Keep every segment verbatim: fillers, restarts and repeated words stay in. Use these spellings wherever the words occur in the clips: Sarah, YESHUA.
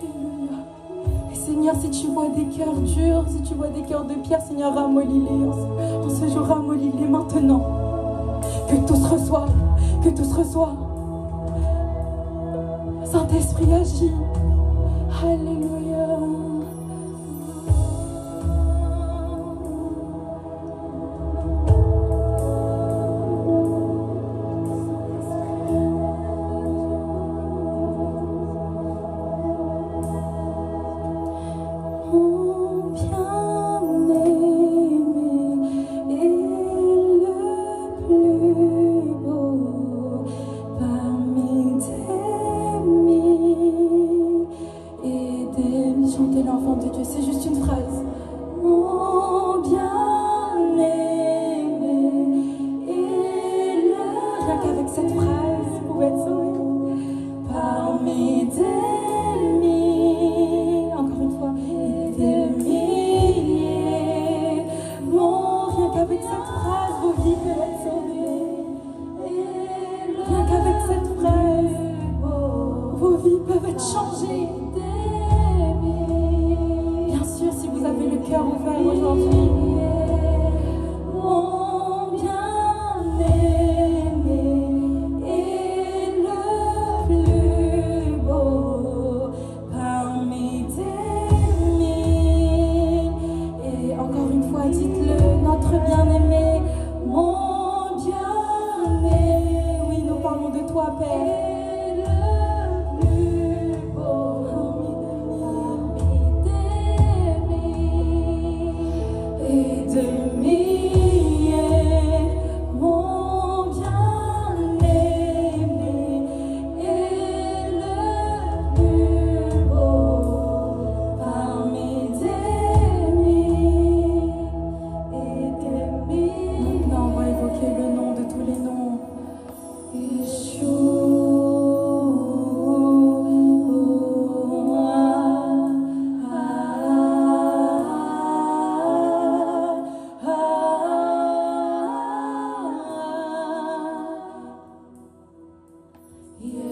Alléluia. Et Seigneur, si tu vois des cœurs durs, si tu vois des cœurs de pierre, Seigneur, ramollis-les. En ce jour, ramollis-les maintenant. Que tous reçoivent, que tous reçoivent. Saint-Esprit agit. Alléluia.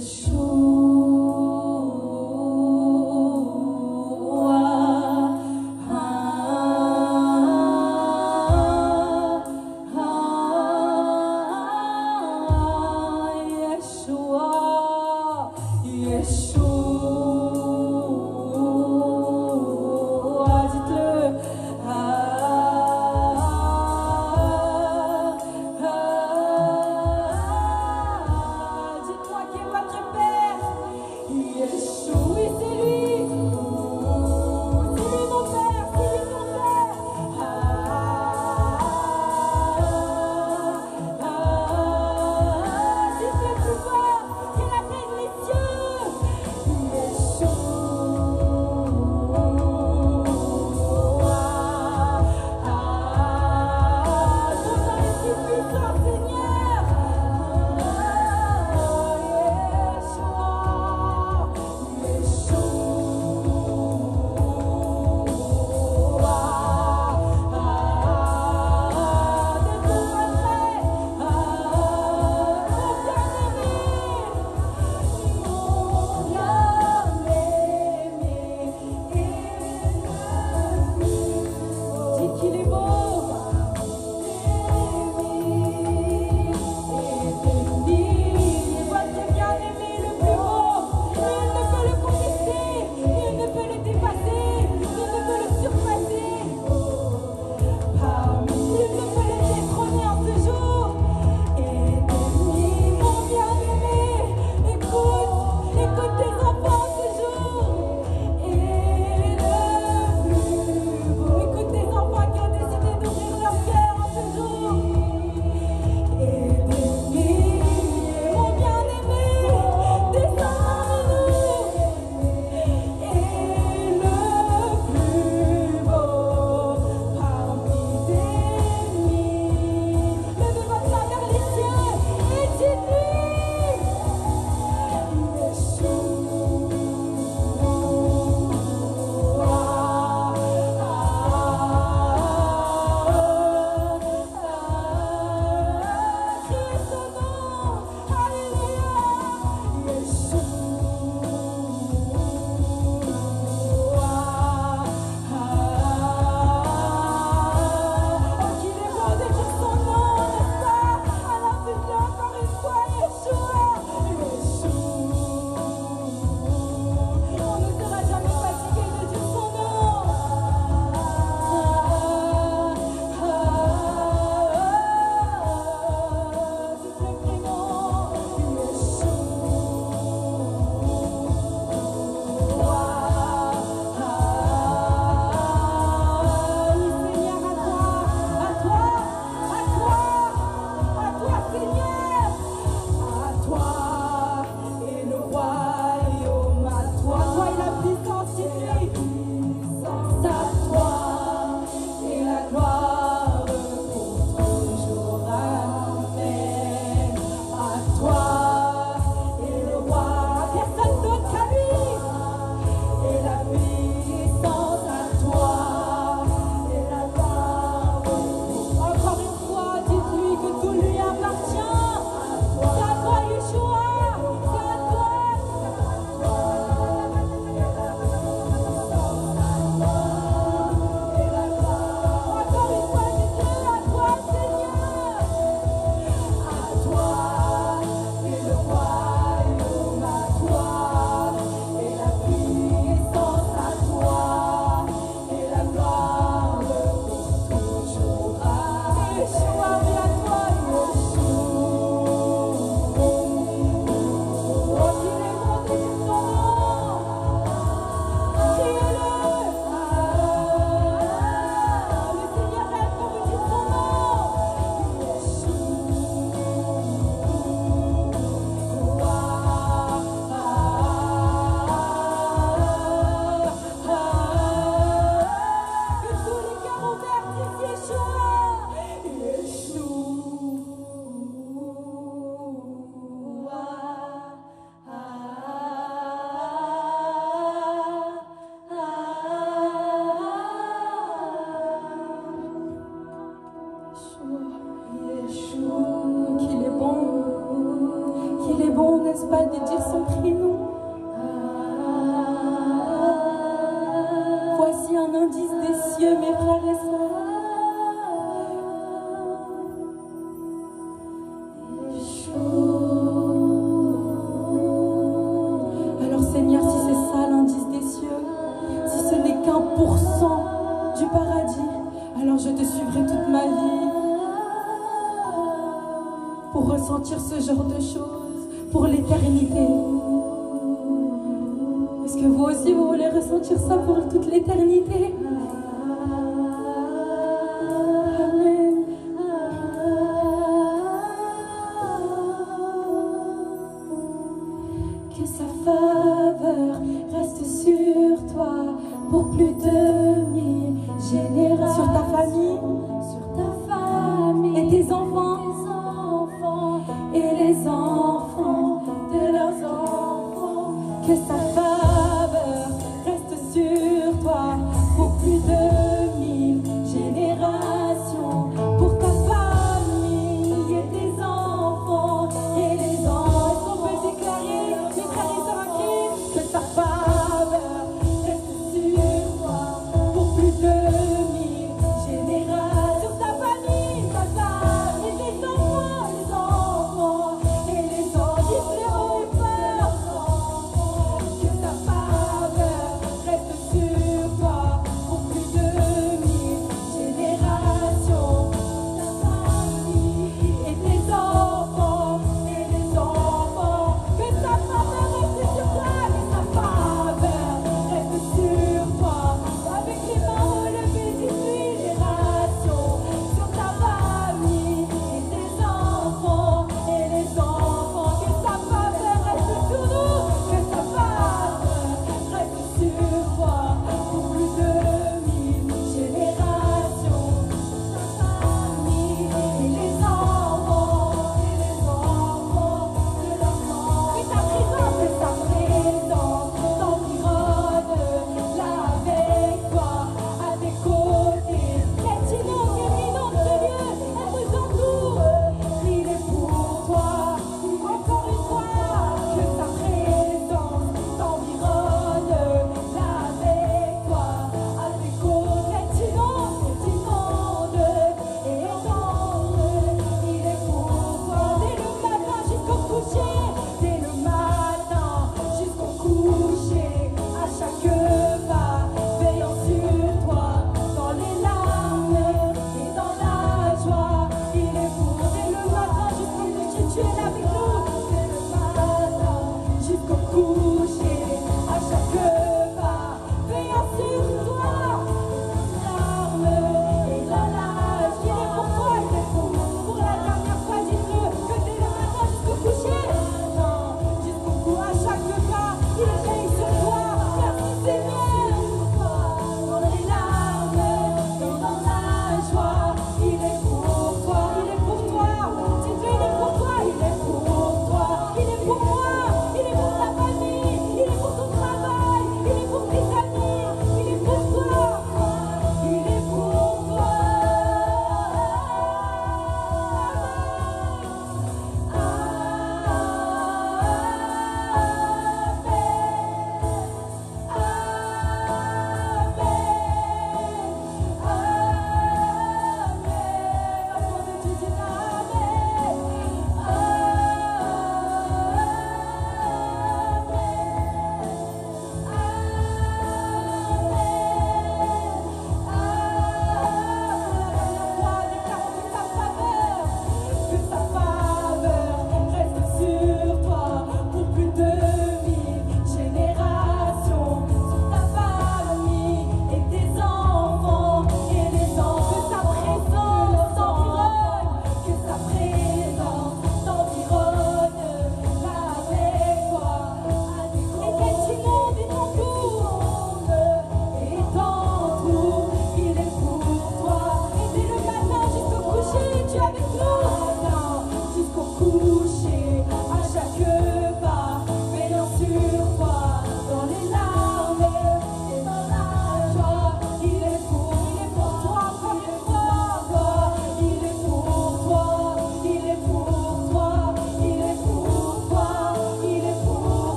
Show. Dieu, mes frères et sœurs. Yeshua. Alors Seigneur, si c'est ça l'indice des cieux, si ce n'est qu'un pour cent du paradis, alors je te suivrai toute ma vie pour ressentir ce genre de choses pour l'éternité. Est-ce que vous aussi vous voulez ressentir ça pour toute l'éternité? Faveur reste sur toi pour plus de mille générations.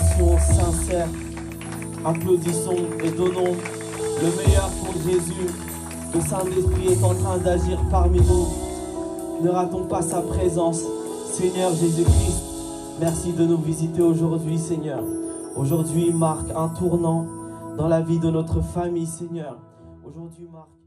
adoration sincère. Applaudissons et donnons le meilleur pour Jésus. Le Saint-Esprit est en train d'agir parmi nous. Ne ratons pas sa présence. Seigneur Jésus-Christ, merci de nous visiter aujourd'hui, Seigneur. Aujourd'hui marque un tournant dans la vie de notre famille, Seigneur. Aujourd'hui marque...